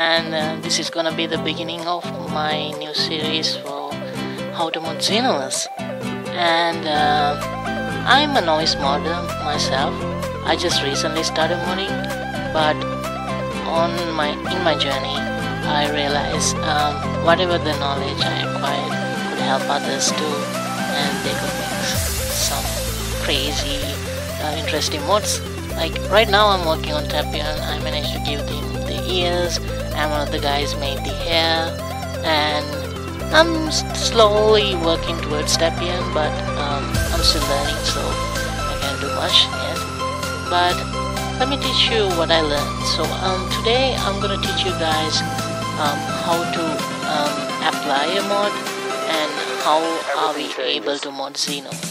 and this is gonna be the beginning of my new series for how to mod Xenoverse. And I'm a noise modder myself. I just recently started modding, but in my journey I realized whatever the knowledge I acquired could help others too, and they could make some crazy interesting mods. Like right now I'm working on Tapian. I managed to give him the ears, and one of the guys made the hair, and I'm slowly working towards Tapian, but I'm still learning, so I can't do much yet. But let me teach you what I learned. So today I'm gonna teach you guys how to apply a mod and how are we able to mod Xenoverse.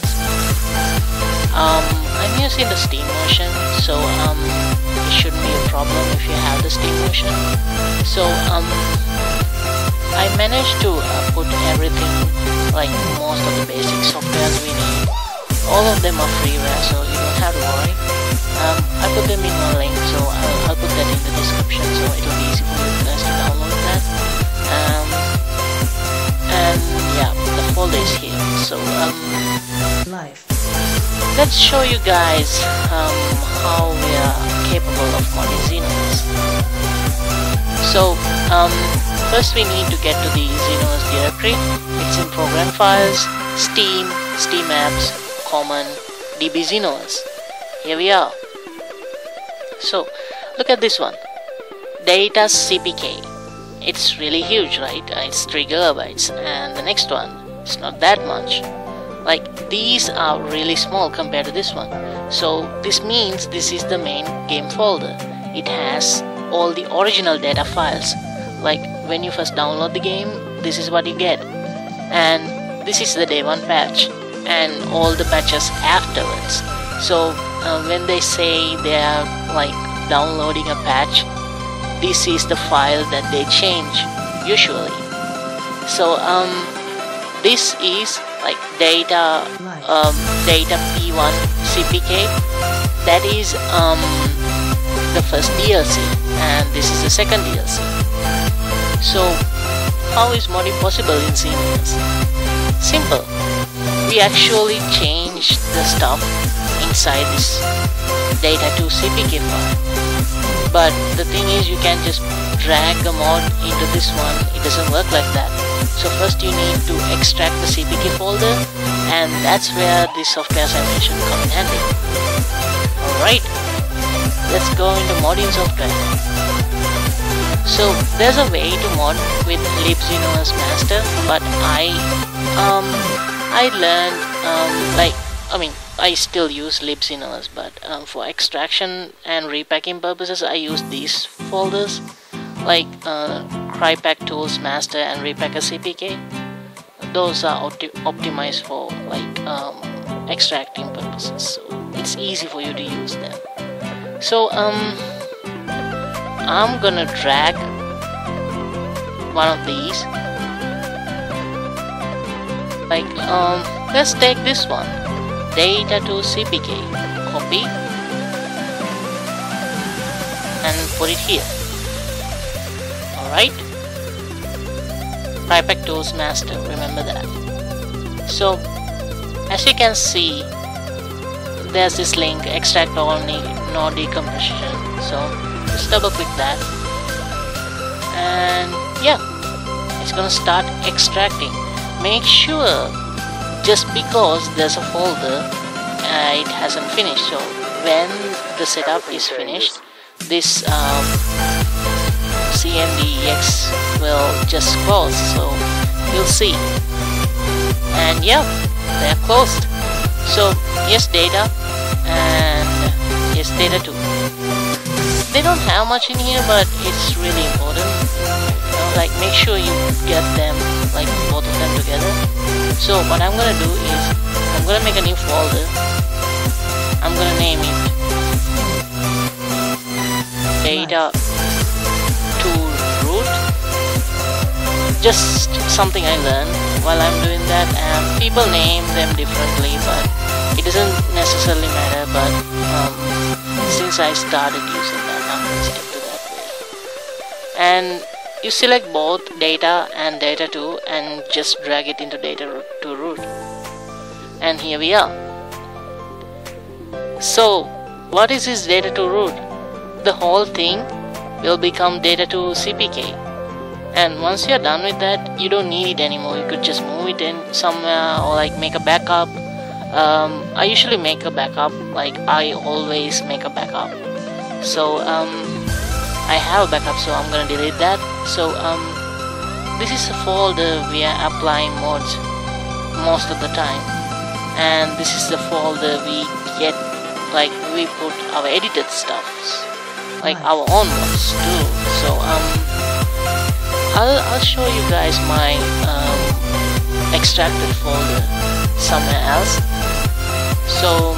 I'm using the Steam version, so it shouldn't be a problem if you have the Steam version. So I managed to put everything, like most of the basic software we need. All of them are freeware, so you don't have to worry. I put them in one link, so I'll put that in the description, so it'll be easy for you guys to download that. And yeah, the folder is here. So let's show you guys how we are capable of modding Xenoverse. So first we need to get to the Xenoverse directory. It's in program files, Steam, Steam apps, common, DB Xenoverse. Here we are. So look at this one, data CPK. It's really huge, right? It's 3 gigabytes, and the next one, it's not that much. Like, these are really small compared to this one. So this means this is the main game folder. It has all the original data files. Like, when you first download the game, this is what you get, and this is the day one patch and all the patches afterwards. So when they say they are like downloading a patch, this is the file that they change usually. So this is like data data P1 CPK. That is the first DLC, and this is the second DLC. So how is modding possible in Xenoverse? Simple. We actually change the stuff inside this data to CPK file. But the thing is, you can't just drag a mod into this one. It doesn't work like that. So first you need to extract the CPK folder, and that's where the software simulation comes in handy. Alright, let's go into modding software. So there's a way to mod with LibXenoverse Master, but I learned I still use LibXenoverse, but for extraction and repacking purposes I use these folders, like CriPackTools, Master, and Repacker CPK. Those are optimized for like extracting purposes, so it's easy for you to use them. So I'm gonna drag one of these. Like let's take this one, data to CPK, copy and put it here. Alright, CriPackTools Master, remember that. So as you can see, there's this link, extract all, no decompression. So just double click that, and yeah, it's gonna start extracting. Make sure, just because there's a folder, it hasn't finished. So when the setup is finished, this CMDX will just close, so you'll see. And yeah, they're closed. So yes data, and yes data too. They don't have much in here, but it's really important. You know, like, make sure you get them, like both of them together. So what I'm gonna do is I'm gonna make a new folder. I'm gonna name it data to root. Just something I learned while I'm doing that, and people name them differently, but it doesn't necessarily matter. But since I started using that, I'm gonna stick to that way. and you select both data and data2 and just drag it into data2 root, and here we are. So what is this data2 root? The whole thing will become data2 CPK, and once you're done with that, you don't need it anymore. You could just move it in somewhere, or like make a backup. I usually make a backup, like I always make a backup. So I have a backup, so I'm gonna delete that. So this is a folder we are applying mods most of the time, and this is the folder we get, like we put our edited stuffs, like our own ones too. So I'll show you guys my extracted folder somewhere else. So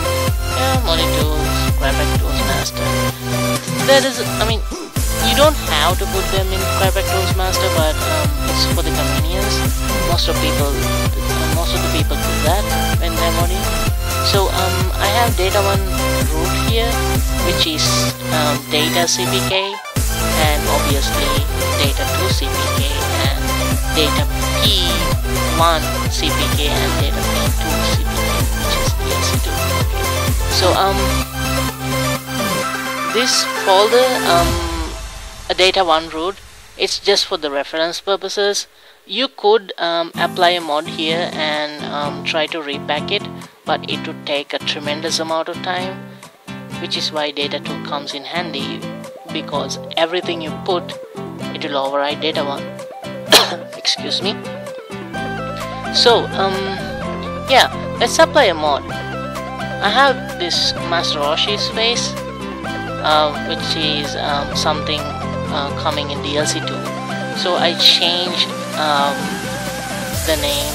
yeah, monitors, CriPackTools, Master. That is, I mean, you don't have to put them in CriPackTools Master, but it's for the convenience. Most of the people do that in memory. So I have data1 root here, which is data CPK, and obviously data2 CPK, and data P1 CPK, and data P2 CPK, which is EC2. So this folder, a data1 root, it's just for the reference purposes. You could apply a mod here and try to repack it, but it would take a tremendous amount of time, which is why data2 comes in handy, because everything you put, it will override data1. Excuse me. So yeah, let's apply a mod. I have this Master Roshi's face, which is something coming in DLC 2. So I changed the name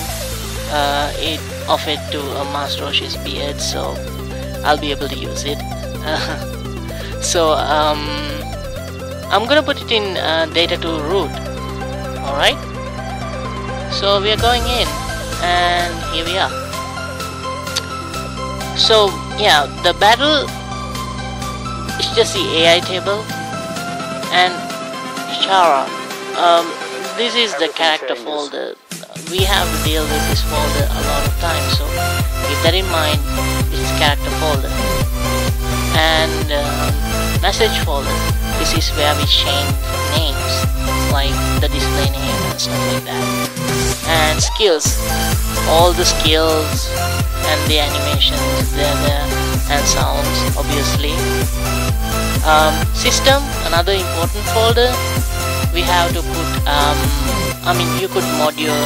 of it to Master Roshi's beard, so I'll be able to use it. So I'm gonna put it in data2 root. Alright, so we are going in, and here we are. So yeah, the battle is just the AI table and Chara. This is the character folder. We have to deal with this folder a lot of times, so keep that in mind. This is character folder and message folder. This is where we change names, like the display name and stuff like that. And skills, all the skills and the animations, they're there, and sounds, obviously. System, another important folder. We have to put you could mod your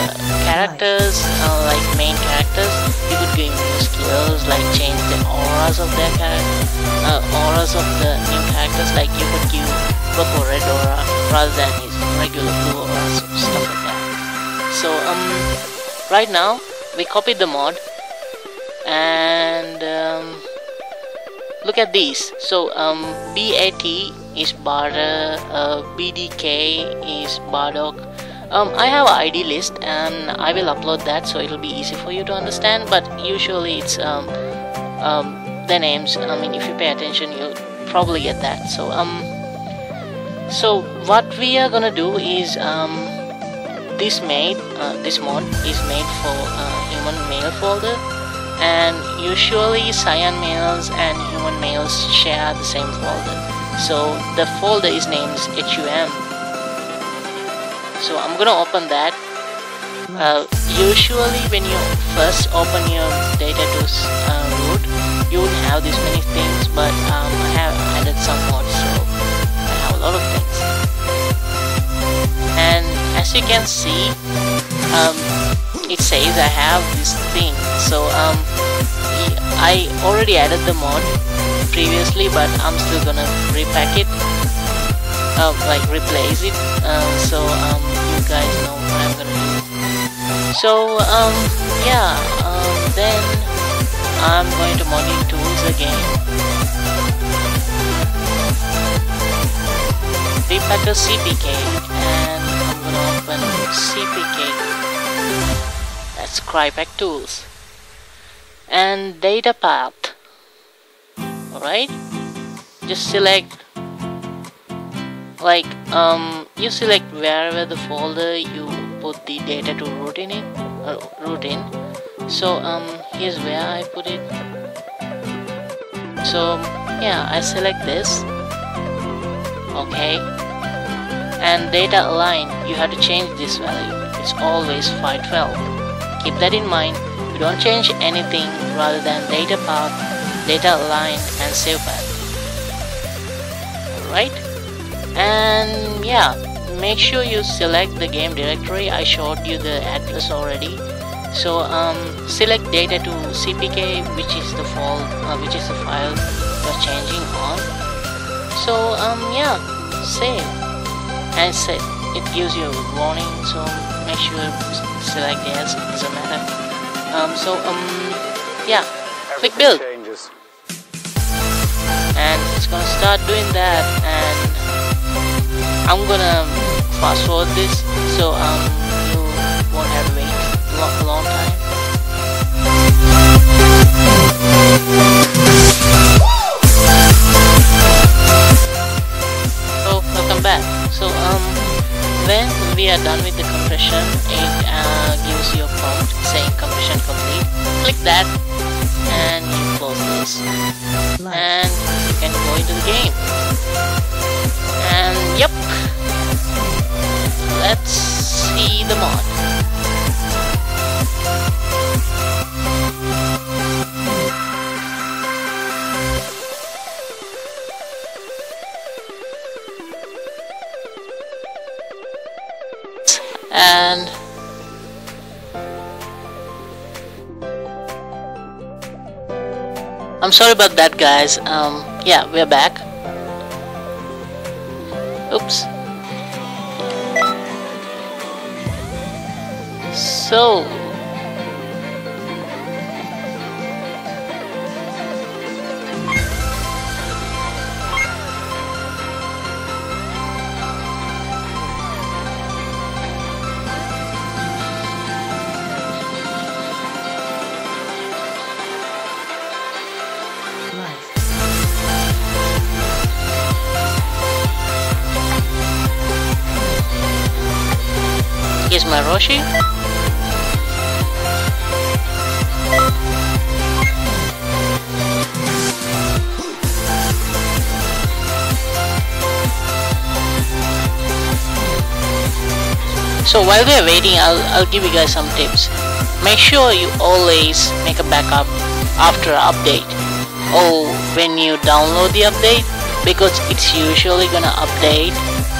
characters, like main characters. You could give new skills, like change the auras of their character, auras of the new characters. Like you could give Goku red aura rather than his regular blue aura, stuff like that. So right now we copied the mod, and look at these. So BAT is Barda, BDK is Bardock. I have an ID list and I will upload that, so it'll be easy for you to understand, but usually it's the names. I mean, if you pay attention, you'll probably get that. So so what we are gonna do is this mod is made for human male folder, and usually cyan males and human males share the same folder, so the folder is named HUM. So I'm gonna open that. Usually when you first open your data2 root, you would have this many things, but I have added some mods, so I have a lot of things. And as you can see, it says I have this thing. So I already added the mod previously, but I'm still gonna repack it. Like replace it, so you guys know what I'm gonna do. So yeah, then I'm going to modding tools again, Repacker CPK, and I'm gonna open CPK. That's CriPackTools and data path. Alright, just select like you select wherever the folder you put the data to root in it, so here's where I put it. So yeah, I select this, okay, and data align, you have to change this value. It's always 512. Keep that in mind. You don't change anything rather than data path, data align, and save path. Alright, and yeah, make sure you select the game directory. I showed you the address already. So select data to CPK, which is the file you're changing on. So yeah, save and save. It gives you a warning, so make sure you select yes, it doesn't matter. Yeah, click build, and it's gonna start doing that. And I'm gonna fast forward this, so you won't have to wait a long time. So welcome back. So when we are done with the compression, it gives you a prompt saying compression complete. Click that and you close this, and you can go into the game. And yep, let's see the mod. And I'm sorry about that, guys. Yeah, we're back. Oops. So here's my Roshi. So while we are waiting, I'll give you guys some tips. Make sure you always make a backup after update or when you download the update, because it's usually gonna update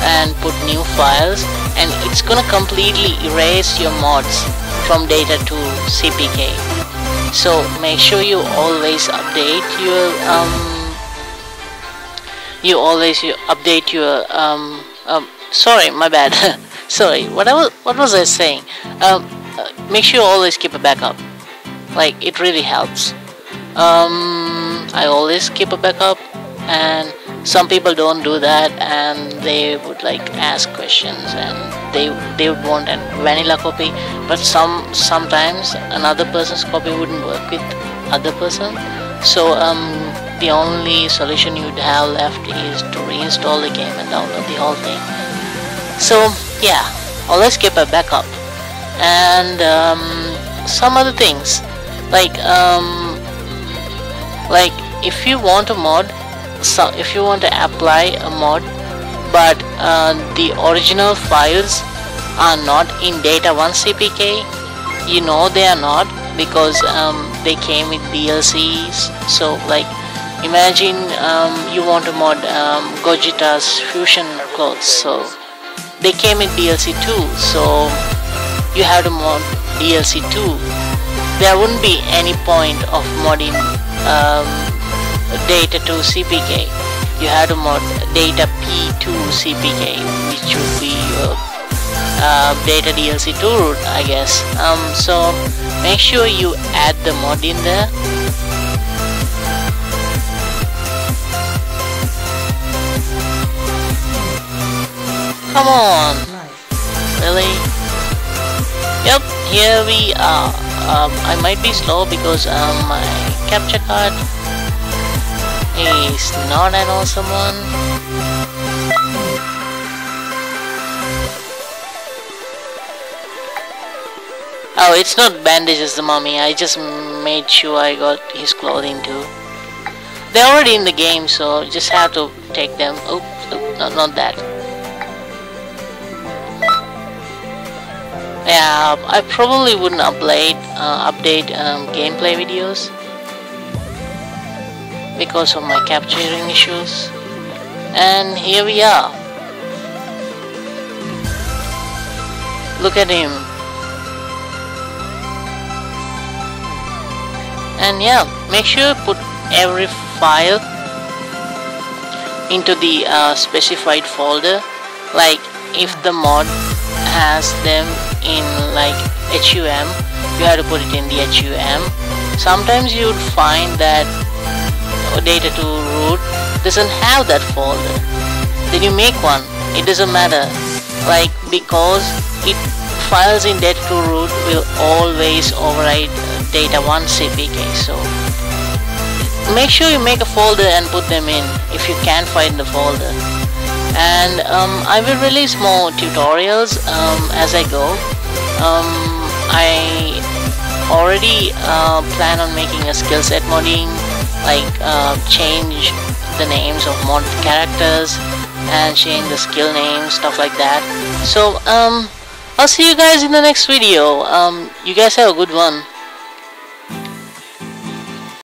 and put new files, and it's gonna completely erase your mods from data to CPK. So make sure you always update your sorry, my bad. Sorry, what was I saying? Make sure you always keep a backup. Like, it really helps. I always keep a backup, and some people don't do that, and they would like ask questions, and they would want a vanilla copy, but sometimes another person's copy wouldn't work with other person. So the only solution you'd have left is to reinstall the game and download the whole thing. So yeah, always keep a backup. And some other things, like if you want a mod, so if you want to apply a mod, but the original files are not in data1 CPK, you know they are not, because they came with DLCs. So like, imagine you want to mod Gogeta's fusion clothes, so they came with DLC 2, so you have to mod DLC 2. There wouldn't be any point of modding data to CPK. You have to mod data P2 CPK, which would be your data DLC2 root, I guess. So make sure you add the mod in there. Come on, really? Yep, here we are. I might be slow because my capture card is not an awesome one. Oh, it's not bandages, the mummy. I just made sure I got his clothing too. They're already in the game, so just have to take them. Oops, oops, not that. Yeah, I probably wouldn't update gameplay videos because of my capturing issues. And here we are. Look at him. And yeah, make sure put every file into the specified folder. Like if the mod has them in like HUM, you have to put it in the HUM. Sometimes you would find that data to root doesn't have that folder, then you make one. It doesn't matter, like, because it files in data to root will always override data1 CPK. So make sure you make a folder and put them in if you can't find the folder. And I will release more tutorials as I go. I already plan on making a skill set modding, like change the names of mod characters and change the skill names, stuff like that. So I'll see you guys in the next video. You guys have a good one.